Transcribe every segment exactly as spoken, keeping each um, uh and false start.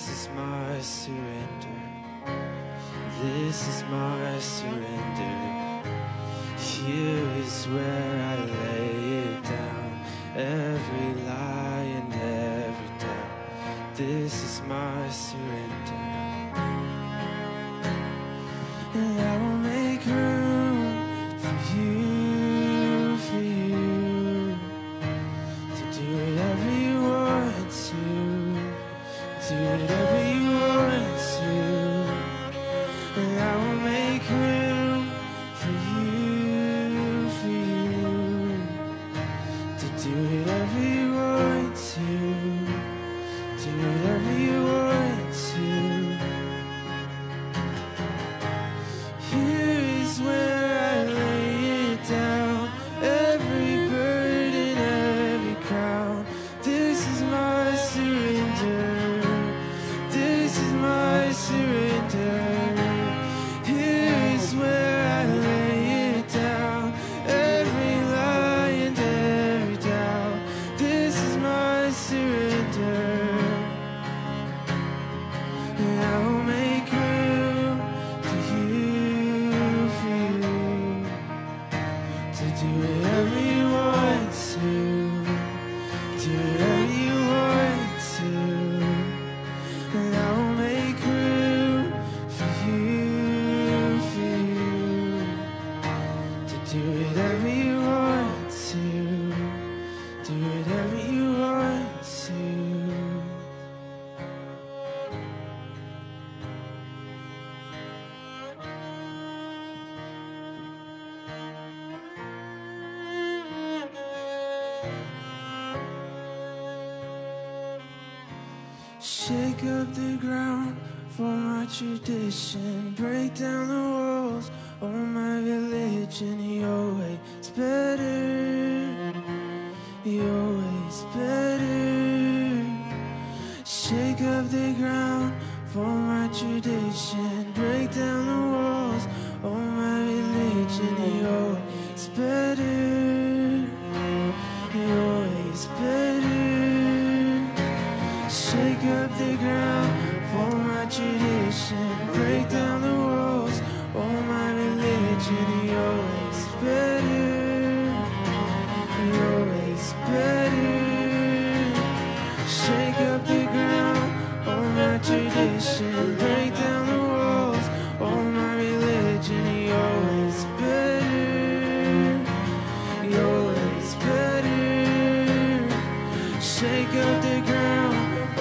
This is my surrender. This is my surrender. Here is where I lay it down, every lie and every doubt. This is my surrender. And I will make room for you, for you, to do whatever you want to, do whatever you want to. And I will make room for you, for you, to do whatever you want to, do whatever you want to. Here is where I lay it down, every burden, every crown. This is my surrender. This is my surrender. Here is where I lay it down, every lie and every doubt. This is my surrender. And I will make room for you, for you, to do whatever you want to, do whatever you want to. And I will make room for you, for you, to do whatever you want to, do whatever you want to. Shake up the ground for my tradition, break down the walls of my religion. Your way is better, your way is better. Shake up the ground for my tradition, break down the walls of my religion. Your way is better, your way is better. Shake up the ground for my tradition, break down the walls of my religion. Your way's better, your way's better. Shake up the ground for my tradition, break down the walls of my religion. Your way's better, your way's better. Shake up the ground, oh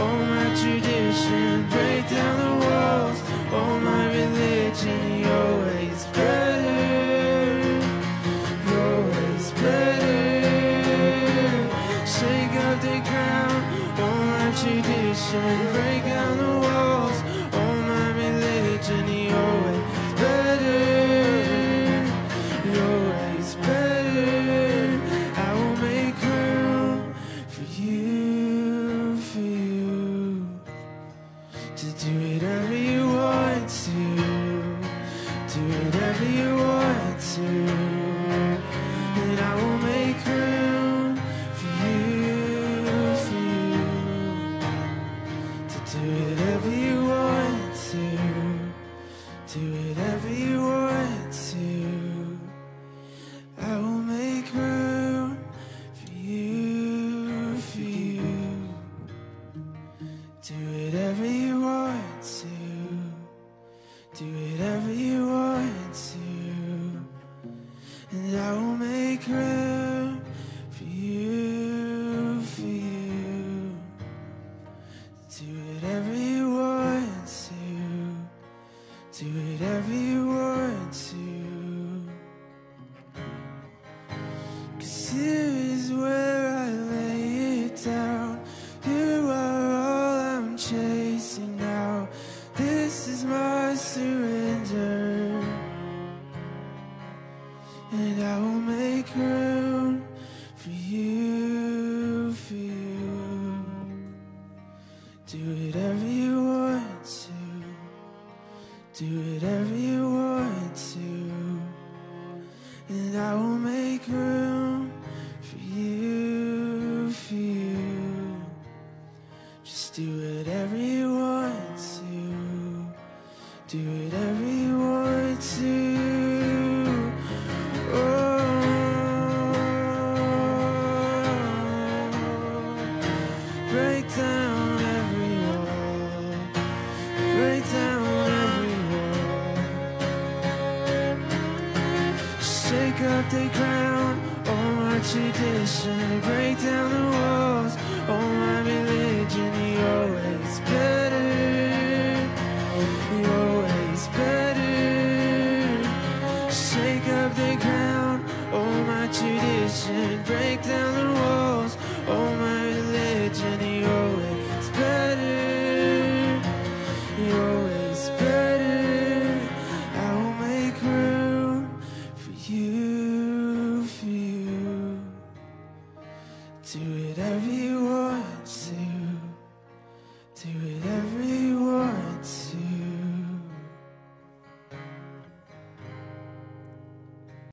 my tradition, break down the walls, oh my religion. Your way's better, your way's better. Shake up the ground, oh my tradition, break down the walls, oh my religion. Your way's better, your way's better. I will make room for you, for you, to do whatever you want to, do whatever you want to. And I will make room for you, for you, to do whatever you want to, do whatever you want to. I will make room for you, for you, do whatever you want to, do whatever you want to. And I will make room for you, for you, do whatever you want to, do whatever you want to. 'Cause here is where I lay it down, you are all I'm chasing now. This is my surrender. And I will make room for you, for you, do whatever you want to, do whatever you want to. to. Oh, break down every wall, break down every wall, shake up the ground, all my tradition, break down the walls, all my religion. You're always better, you're always better, shake up the ground, all my tradition, break down the walls, all my religion. You're always better, you're always better, I will make room for you, for you, do it.